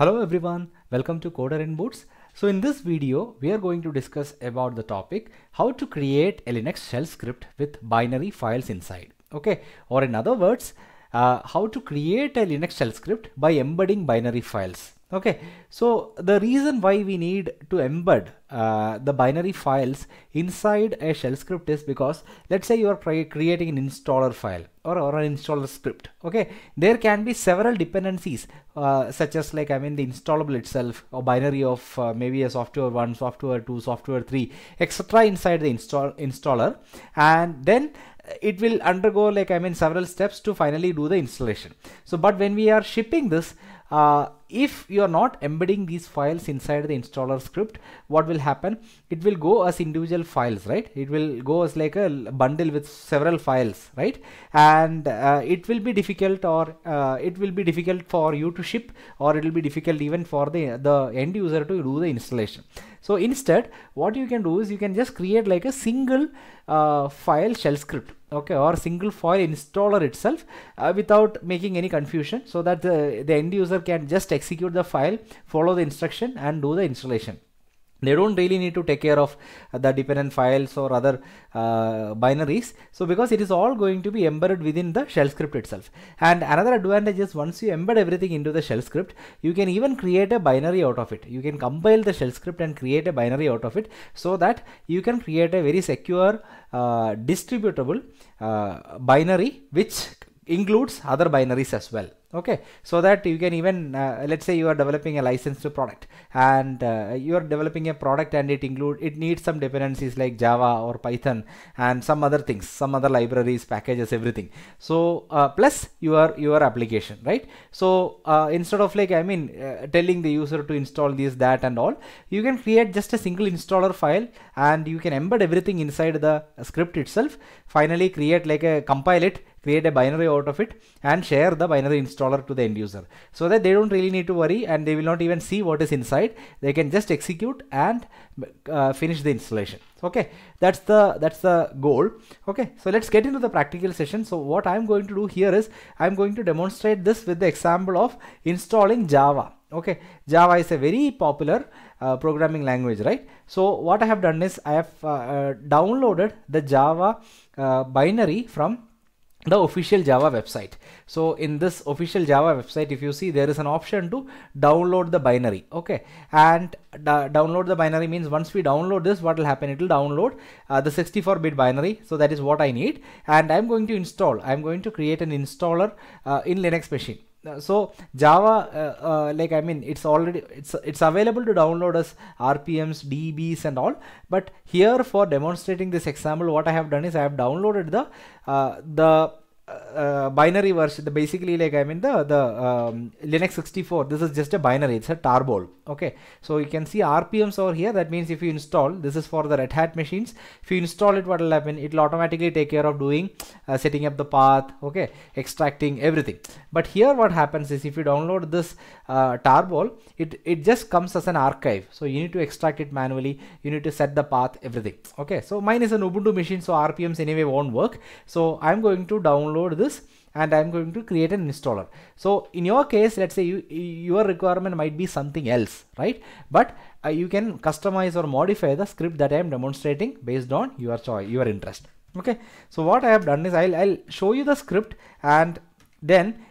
Hello everyone, welcome to Coder In Boots. So in this video, we are going to discuss about the topic how to create a Linux shell script with binary files inside. Okay, or in other words, how to create a Linux shell script by embedding binary files. Okay, so the reason why we need to embed the binary files inside a shell script is because, let's say you are creating an installer file or an installer script. Okay, there can be several dependencies such as like, the installable itself or binary of maybe a software 1, software 2, software 3, etc. inside the installer, and then it will undergo like several steps to finally do the installation. So but when we are shipping this, if you are not embedding these files inside the installer script, what will happen? It will go as individual files, right? It will go as like a bundle with several files, right? And it will be difficult, or it will be difficult for you to ship, or it will be difficult even for the end user to do the installation. So instead, what you can do is you can just create like a single file shell script, okay, or single file installer itself without making any confusion, so that the end user can just execute the file, follow the instruction and do the installation. They don't really need to take care of the dependent files or other binaries. So because it is all going to be embedded within the shell script itself. And another advantage is, once you embed everything into the shell script, you can even create a binary out of it. You can compile the shell script and create a binary out of it, so that you can create a very secure distributable binary which includes other binaries as well. Okay, so that you can even, let's say you are developing a licensed product, and you are developing a product and it needs some dependencies like Java or Python and some other things, some other libraries, packages, everything. So plus your application, right? So instead of like telling the user to install this, that and all, you can create just a single installer file and you can embed everything inside the script itself, finally create like a compile it, create a binary out of it and share the binary installer to the end user, so that they don't really need to worry and they will not even see what is inside. They can just execute and finish the installation. Okay, that's the goal. Okay, so let's get into the practical session. So what I'm going to do here is I'm going to demonstrate this with the example of installing Java. Okay, Java is a very popular programming language, right? So what I have done is I have downloaded the Java binary from the official Java website. So in this official Java website, if you see, there is an option to download the binary. Okay, and download the binary means once we download this, what will happen? It will download the 64-bit binary. So that is what I need, and I'm going to install. I'm going to create an installer in Linux machine. So Java, it's already it's available to download as RPMs, DBs and all. But here for demonstrating this example, what I have done is I have downloaded the binary version, basically like Linux 64. This is just a binary, it's a tarball. Okay, so you can see RPMs over here. That means if you install, this is for the Red Hat machines, if you install it, what will happen? It will automatically take care of doing setting up the path, okay, extracting everything. But here what happens is if you download this tarball, it just comes as an archive, so you need to extract it manually, you need to set the path, everything. Okay, so mine is an Ubuntu machine, so RPMs anyway won't work, so I'm going to download this and I'm going to create an installer. So in your case, let's say your requirement might be something else, right? But you can customize or modify the script that I am demonstrating based on your choice, your interest. Okay, so what I have done is I'll show you the script, and then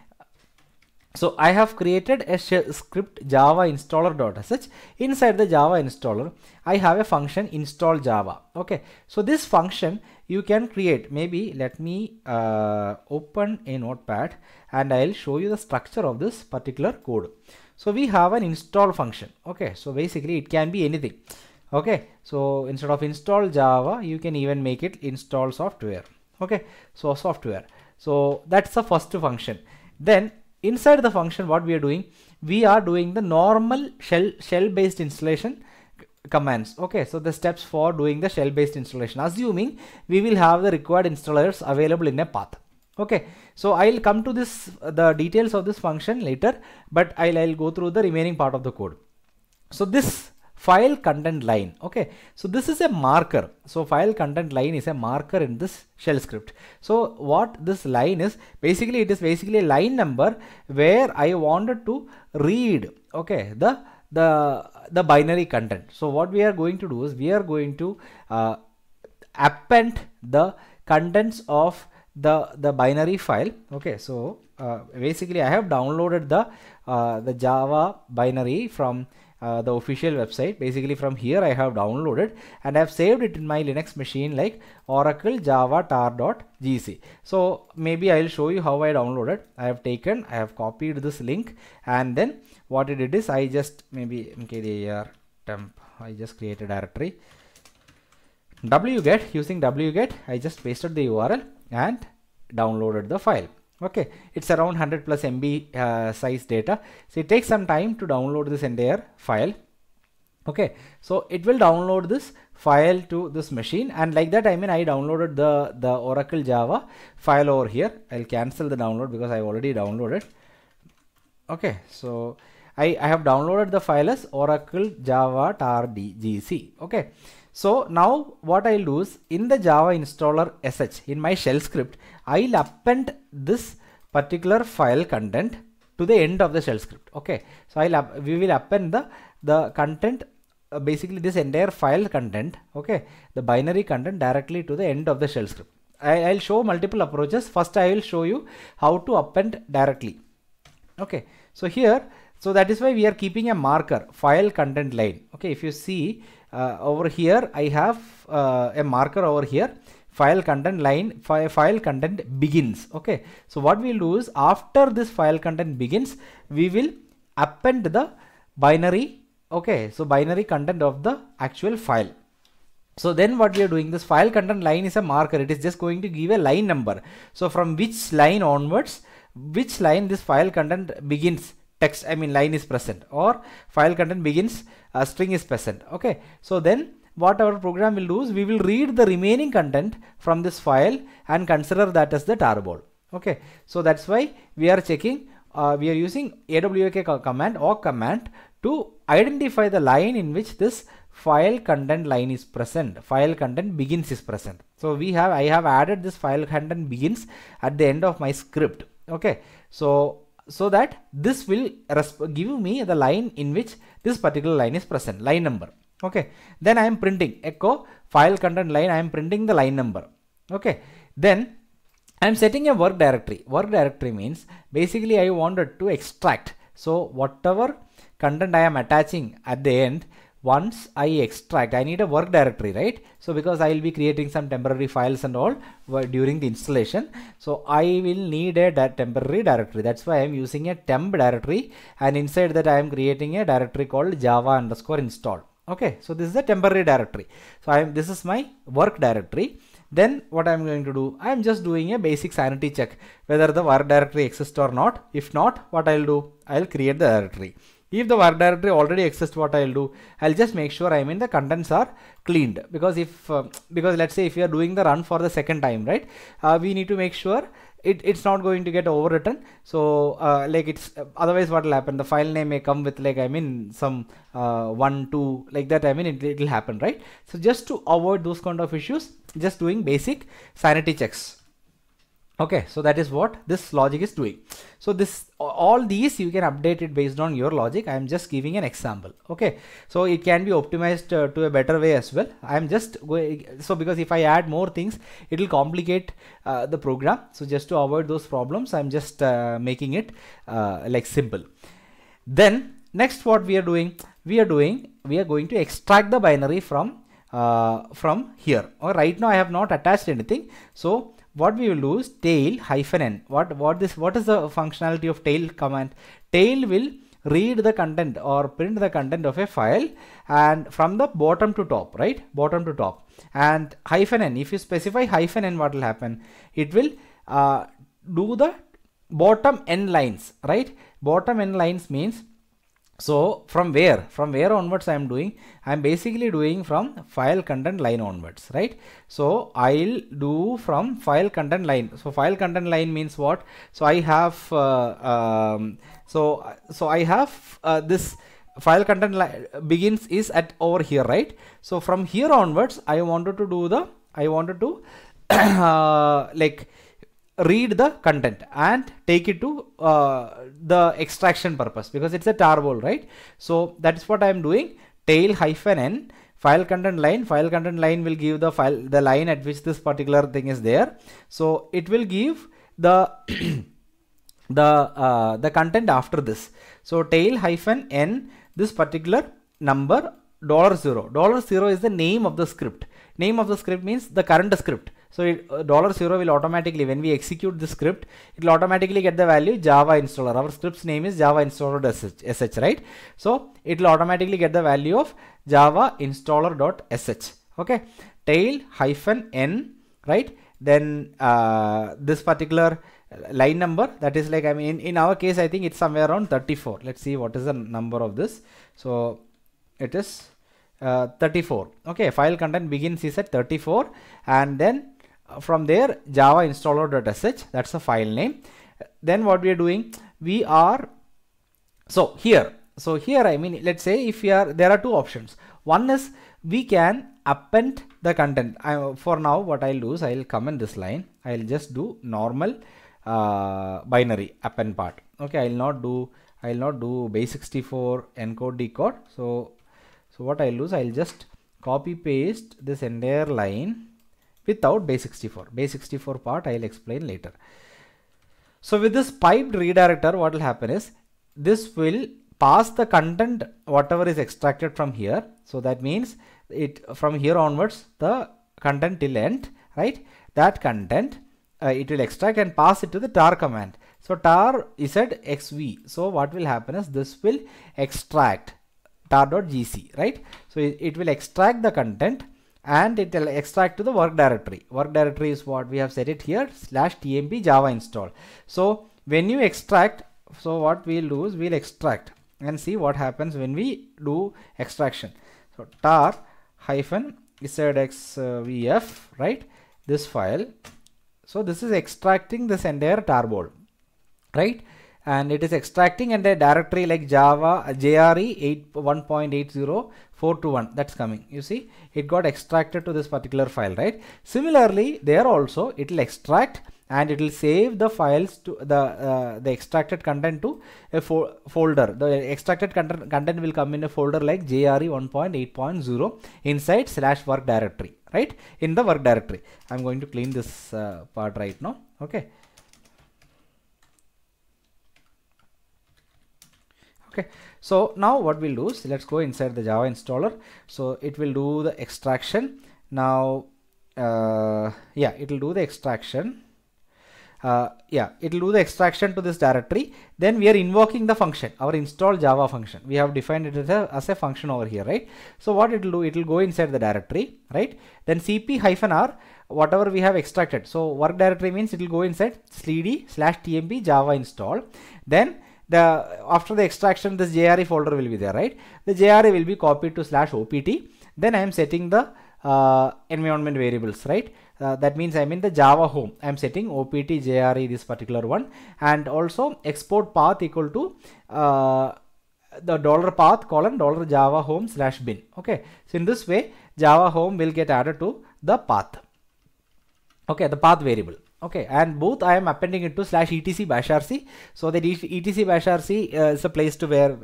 so I have created a shell script Java installer.sh. Inside the Java installer, I have a function install Java. Okay, so this function you can create. Maybe let me open a notepad and I'll show you the structure of this particular code. So we have an install function. Okay, so basically it can be anything. Okay, so instead of install Java, you can even make it install software. Okay, so software. So that's the first function. Then inside the function, what we are doing, the normal shell-based installation commands. Okay, so the steps for doing the shell-based installation, assuming we will have the required installers available in a path. Okay, so I'll come to this the details of this function later, but I'll go through the remaining part of the code. So this file content line. Okay, so this is a marker. So file content line is a marker in this shell script. So what this line is, basically it is basically a line number where I wanted to read, okay, the binary content. So what we are going to do is we are going to append the contents of the binary file. Okay, so basically I have downloaded the Java binary from the official website. Basically from here I have downloaded and I have saved it in my Linux machine like Oracle Java tar.gc. So maybe I'll show you how I downloaded. I have copied this link, and then what I did is I just maybe mkdir temp, I just create a directory wget, using wget I just pasted the URL and downloaded the file. Okay, it's around 100+ MB size data, so it takes some time to download this entire file. Okay, so it will download this file to this machine, and like that, I mean, I downloaded the Oracle Java file over here. I'll cancel the download because I already downloaded. Okay, so I have downloaded the file as Oracle Java tar.gc. Okay, so now what I'll do is in the Java installer sh, in my shell script, I'll append this particular file content to the end of the shell script. Okay, so we will append the content, basically this entire file content, okay, the binary content directly to the end of the shell script. I'll show multiple approaches. First I will show you how to append directly. Okay, so here, so that is why we are keeping a marker, file content line. Okay, if you see over here, I have a marker over here, file content line, file content begins. Okay, so what we'll do is after this file content begins, we will append the binary. Okay, so binary content of the actual file. So then what we are doing, this file content line is a marker. It is just going to give a line number. So from which line onwards, which line this file content begins. Text, I mean line is present, or file content begins string is present. Okay, so then what our program will do is we will read the remaining content from this file and consider that as the tarball. Okay, so that's why we are checking, we are using awk command or command to identify the line in which this file content line is present, file content begins is present. So I have added this file content begins at the end of my script. Okay, so that this will give me the line in which this particular line is present, line number. Okay, then I am printing echo file content line, I am printing the line number. Okay, then I am setting a work directory. Work directory means basically I wanted to extract. So whatever content I am attaching at the end, once I extract, I need a work directory, right? So because I will be creating some temporary files and all during the installation, so I will need a temporary directory. That's why I am using a temp directory, and inside that I am creating a directory called java_install. Okay, so this is a temporary directory. So this is my work directory. Then what I am going to do, I am just doing a basic sanity check whether the work directory exists or not. If not, what I will do, I will create the directory. If the work directory already exists, what I'll do, I'll just make sure, I mean, the contents are cleaned, because because let's say if you are doing the run for the second time, right, we need to make sure it's not going to get overwritten. So like it's otherwise what will happen, the file name may come with like, I mean, some 1, 2 like that, I mean it will happen, right? So just to avoid those kind of issues, just doing basic sanity checks. Okay, so that is what this logic is doing. So all these you can update it based on your logic. I am just giving an example. Okay, so it can be optimized to a better way as well. I am just going, so because if I add more things, it will complicate the program. So just to avoid those problems, I am just making it like simple. Then next, what we are doing, we are going to extract the binary from here. Or right now I have not attached anything, so what we will do is tail-n. What is the functionality of tail command? Tail will read the content or print the content of a file, and from the bottom to top, right? Bottom to top. And -n, if you specify -n, what will happen? It will do the bottom n lines, right? Bottom n lines means, so from where onwards I am doing, I am basically doing from file content line onwards, right? So I'll do from file content line. So file content line means what? So I have this file content begins is at over here, right? So from here onwards, I wanted to like read the content and take it to the extraction purpose, because it's a tarball, right? So that's what I'm doing. Tail hyphen n file content line. File content line will give the file, the line at which this particular thing is there. So it will give the the content after this. So tail hyphen n, this particular number $0. $0 is the name of the script. Name of the script means the current script. So $0 will automatically, when we execute the script, it will automatically get the value Java installer. Our script's name is Java installer.sh, right? So it will automatically get the value of Java installer.sh. Okay, tail hyphen n, right? Then this particular line number, that is like, I mean, in our case, I think it's somewhere around 34. Let's see what is the number of this. So it is 34. Okay, file content begins is at 34, and then from there Java installer.sh, that's a file name. Then what we are doing, we are, so here I mean, let's say if we are, there are two options. One is we can append the content. For now, what I'll do is I'll comment this line. I'll just do normal binary append part. Okay, I'll not do base64 encode decode. So what I'll do is I'll just copy paste this entire line without base64. Base64 part I'll explain later. So with this piped redirector, what will happen is this will pass the content whatever is extracted from here. So that means it, from here onwards, the content till end, right? That content it will extract and pass it to the tar command. So tar is at xv. So what will happen is this will extract tar.gc, right? So it will extract the content and it will extract to the work directory. Work directory is what we have set it here, /tmp Java install. So when you extract, so what we'll do is we'll extract and see what happens when we do extraction. So tar hyphen -zxvf, right? This file. So this is extracting this entire tarball, right? And it is extracting and a directory like Java JRE 1.80421 that's coming. You see, it got extracted to this particular file, right? Similarly, there also it will extract and it will save the files to the extracted content to a folder. The extracted content will come in a folder like JRE 1.8.0 inside /work directory, right? In the work directory. I'm going to clean this part right now. Okay. Okay, so now what we'll do is let's go inside the Java installer. So it will do the extraction. Now, yeah, it will do the extraction. Yeah, it will do the extraction to this directory. Then we are invoking the function, our install Java function. We have defined it as a function over here, right? So what it will do, it will go inside the directory, right? Then cp-r, whatever we have extracted. So work directory means it will go inside /tmp Java install. Then after the extraction, this JRE folder will be there, right? The JRE will be copied to /opt. Then I am setting the environment variables, right? That means I'm in the Java home. I'm setting opt JRE, this particular one, and also export path equal to the $path colon $java-home/bin. Okay, so in this way, Java home will get added to the path. Okay, the path variable. Okay, and both I am appending it to /etc/bashrc, so that etc/bashrc is a place to where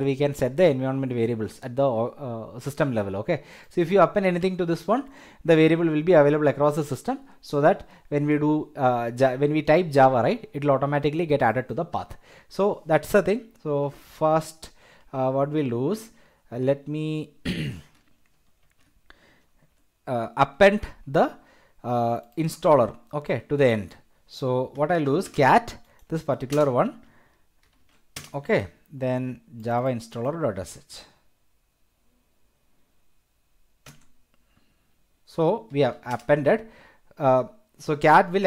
we can set the environment variables at the system level. Okay, so if you append anything to this one, the variable will be available across the system, so that when we do when we type Java, right, it will automatically get added to the path. So that's the thing. So first, what we lose, let me append the installer, okay, to the end. So what I'll do is cat this particular one, okay, then Java installer.sh. So we have appended, so cat will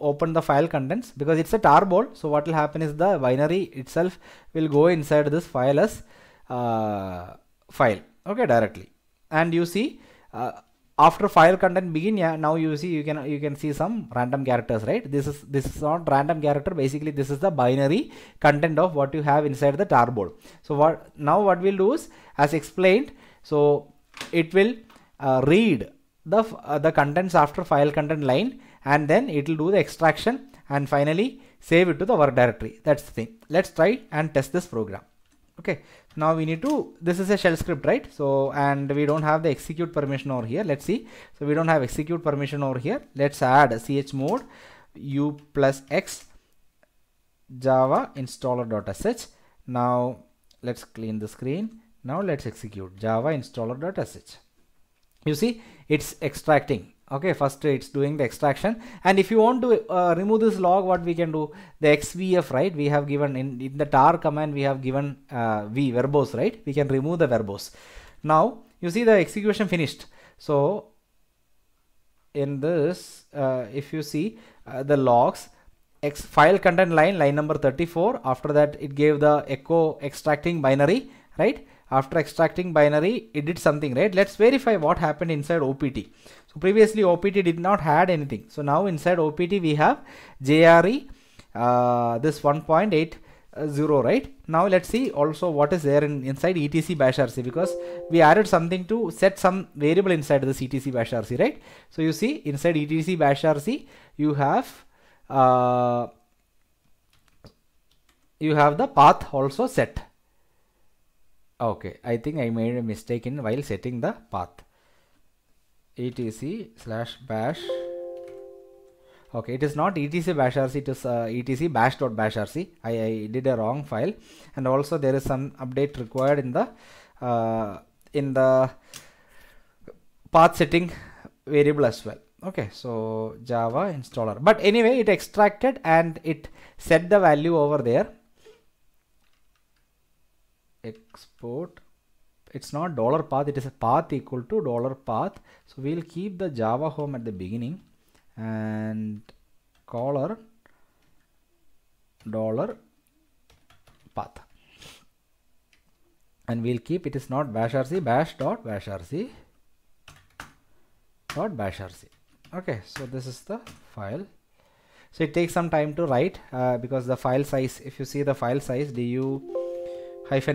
open the file contents, because it's a tarball. So what will happen is the binary itself will go inside this file as file, okay, directly. And you see after file content begin, yeah, now you see you can see some random characters, right? This is not random character. Basically, this is the binary content of what you have inside the tarboard. So what we'll do is, as explained, so it will read the contents after file content line, and then it will do the extraction and finally save it to the work directory. That's the thing. Let's try and test this program. Okay, now we need to, this is a shell script, right? So, and we don't have the execute permission over here. Let's see. So we don't have execute permission over here. Let's add chmod u+x java installer.sh. Now let's clean the screen. Now let's execute java installer.sh. You see, it's extracting. Okay, first it's doing the extraction, and if you want to remove this log, what we can do, the xvf, right? We have given in the tar command, we have given v verbose, right? We can remove the verbose. Now you see the execution finished. So in this, if you see the logs, x file content line number 34, after that it gave the echo extracting binary, right? After extracting binary, it did something, right? Let's verify what happened inside OPT. So previously OPT did not had anything. So now inside OPT we have JRE, this 1.80, right? Now let's see also what is there inside etc bashrc, because we added something to set some variable inside this etc bashrc, right? So you see inside etc bashrc you have the path also set. Okay, I think I made a mistake in while setting the path. etc/bash. Okay, it is not etc/bashrc, it is etc/bash.bashrc. I did a wrong file, and also there is some update required in the path setting variable as well. Okay, so Java installer. But anyway, it extracted and it set the value over there. Export, it's not dollar path, it is a path equal to dollar path. So we'll keep the Java home at the beginning and color dollar path, and we'll keep it is not bashrc, bash.bashrc. okay, so this is the file. So it takes some time to write because the file size, if you see the file size, du-sh Java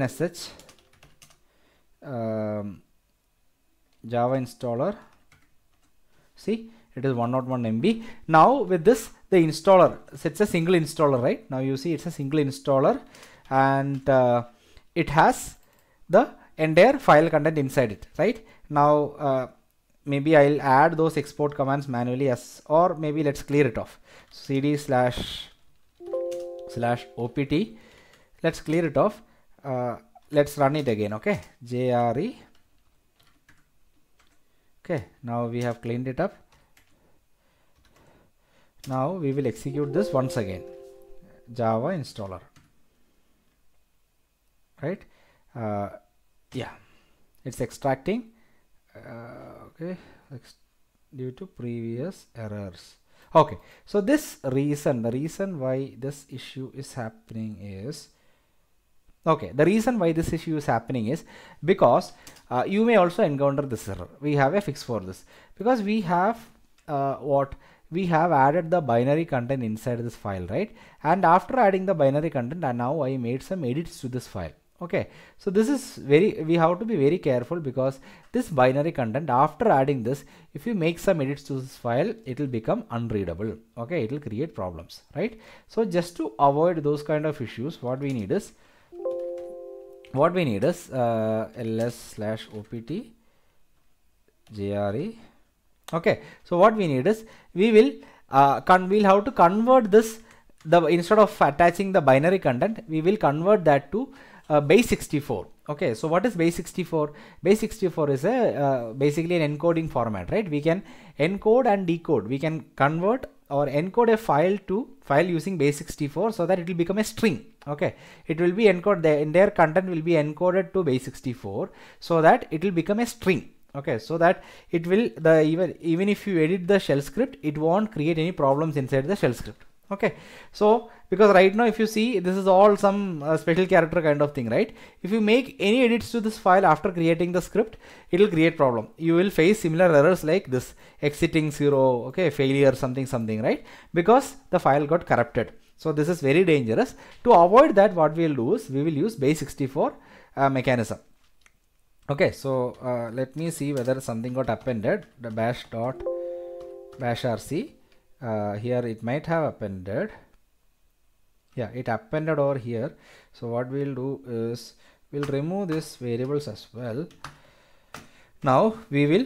installer, see it is 101 MB. Now with this, the installer, so it's a single installer, right? Now you see it's a single installer, and it has the entire file content inside it, right? Now maybe I'll add those export commands manually, as or maybe let's clear it off. cd//opt, let's clear it off. Let's run it again. Okay, JRE. Okay, now we have cleaned it up. Now we will execute this once again, Java installer, right? Yeah, it's extracting. Okay, due to previous errors. Okay, so this reason, the reason why this issue is happening is, okay, the reason why this issue is happening is because you may also encounter this error. We have a fix for this, because we have added the binary content inside this file, right? And after adding the binary content, and now I made some edits to this file. Okay, so this is we have to be very careful, because this binary content, after adding this, if you make some edits to this file, it will become unreadable. Okay, it will create problems, right? So just to avoid those kind of issues, what we need is ls/opt jre. Okay, so what we need is, we will we'll have to convert this, instead of attaching the binary content, we will convert that to base64. Okay, so what is base64? Base64 is a basically an encoding format, right? We can encode and decode. We can convert or encode a file to file using base64, so that it will become a string. Okay, it will be encoded, the entire content will be encoded to base64, so that it will become a string. Okay, so that it will, even if you edit the shell script, it won't create any problems inside the shell script. Okay, so because right now if you see, this is all some special character kind of thing, right? If you make any edits to this file after creating the script, it will create problem. You will face similar errors like this, exiting 0, okay, failure something, right? Because the file got corrupted. So this is very dangerous. To avoid that, what we will do is we will use base64 mechanism. Okay, so let me see whether something got appended. The bash.bashrc, here it might have appended. Yeah, it appended over here. So what we'll do is we'll remove these variables as well. Now we will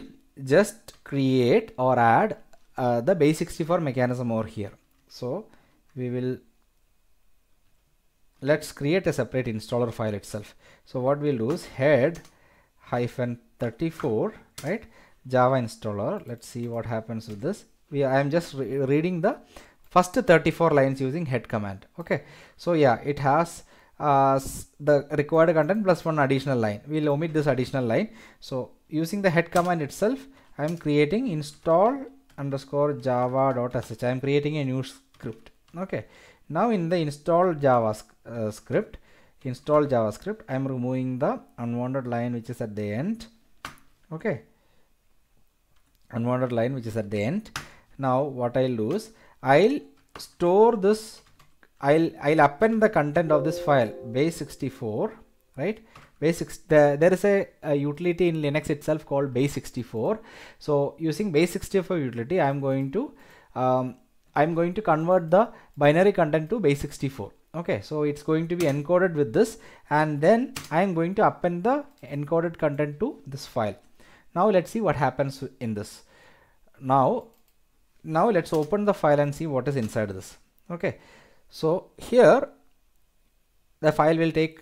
just create or add the base64 mechanism over here. So we will, let's create a separate installer file itself. So what we'll do is head -34, right, Java installer. Let's see what happens with this. I am just reading the first 34 lines using head command. Okay, so yeah, it has the required content plus one additional line. We'll omit this additional line. So using the head command itself, I am creating install_java.sh. I am creating a new script. Okay, now in the install Java script, install JavaScript, I am removing the unwanted line which is at the end. Okay, unwanted line which is at the end. Now what I'll do is I'll store this, I'll append the content of this file base64, right? There is a utility in Linux itself called base64. So using base64 utility, I'm going to convert the binary content to base64. Okay, so it's going to be encoded with this, and then I'm going to append the encoded content to this file. Now let's see what happens in this. Now let's open the file and see what is inside this. Okay, so here the file will take,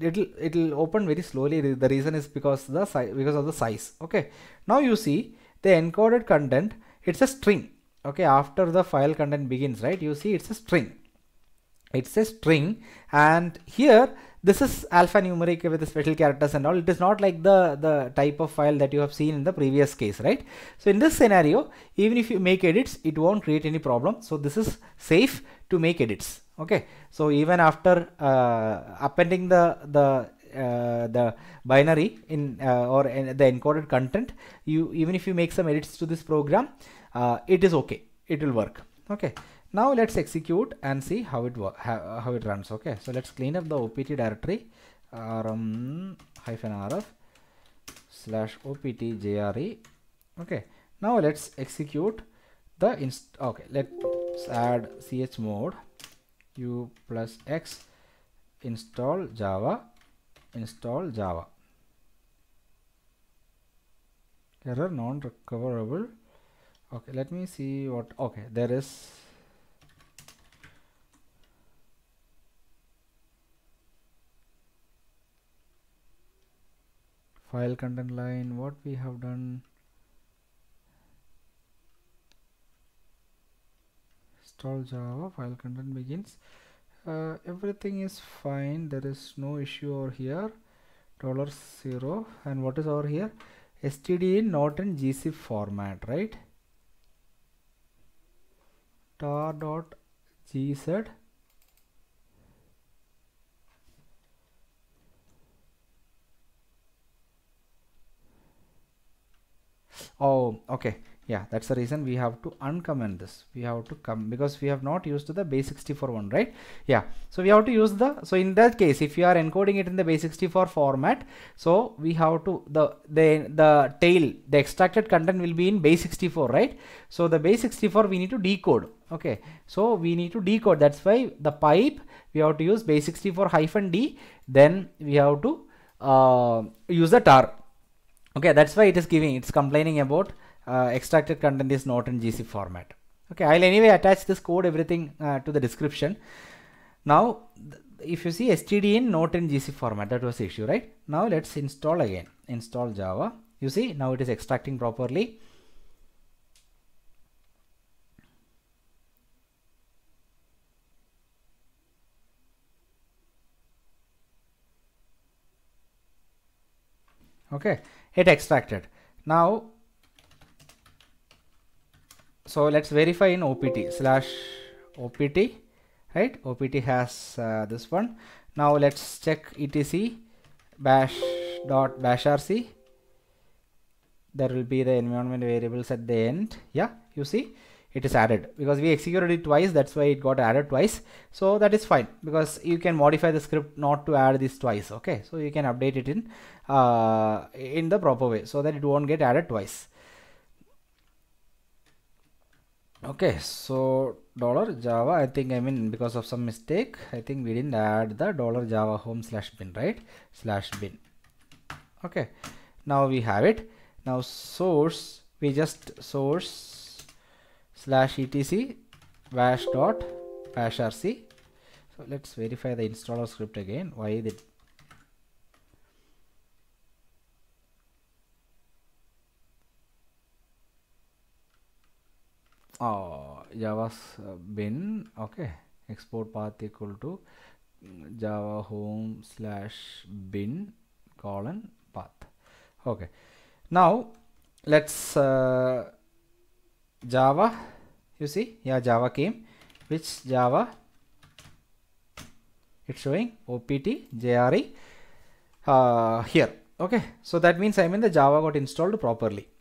it'll open very slowly. The reason is because of the size. Okay, now you see the encoded content, it's a string. Okay, after the file content begins, right, you see it's a string. It's a string, and here this is alphanumeric with the special characters and all. It is not like the type of file that you have seen in the previous case, right? So in this scenario, even if you make edits, it won't create any problem. So this is safe to make edits. Okay, so even after appending the binary in the encoded content, even if you make some edits to this program, it is okay, it will work. Okay, now let's execute and see how it runs. Okay, so let's clean up the opt directory, rm-rf/opt-jre. Okay, now let's execute the okay, let's add chmod u+x install java. Error non recoverable. Okay, let me see what. Okay, there is. File content line, what we have done, install Java, file content begins, everything is fine, there is no issue over here, $0, and what is over here, std not in gzip format, right, tar.gz. Oh, okay, yeah, that's the reason we have to uncomment this. We have to come, because we have not used the base64 one, right? Yeah, so we have to use the, so in that case, if you are encoding it in the base64 format, so we have to, the tail, the extracted content will be in base64, right? So the base64 we need to decode. Okay, so we need to decode, that's why the pipe we have to use base64-d, then we have to use the tar. Okay, that's why it is giving, it's complaining about extracted content is not in gzip format. Okay, I'll anyway attach this code, everything to the description. Now, if you see stdin not in gzip format, that was the issue, right? Now let's install again, install Java. You see, now it is extracting properly. Okay, it extracted. Now, so let's verify in opt/opt right? OPT has this one. Now let's check etc bash.bashrc. There will be the environment variables at the end. Yeah, you see it is added because we executed it twice. That's why it got added twice. So that is fine because you can modify the script not to add this twice. Okay, so you can update it in the proper way so that it won't get added twice. Okay, so $java, I think, I mean, because of some mistake, I think we didn't add the $java home/bin, right? /bin. Okay, now we have it. Now source, we just source /etc bash.bashrc. So let's verify the installer script again. Why did Java's bin. Okay, export path equal to Java home/bin :path. Okay, now let's Java, you see, yeah, Java came. Which Java? It's showing opt jre here. Okay, so that means, I mean, the Java got installed properly.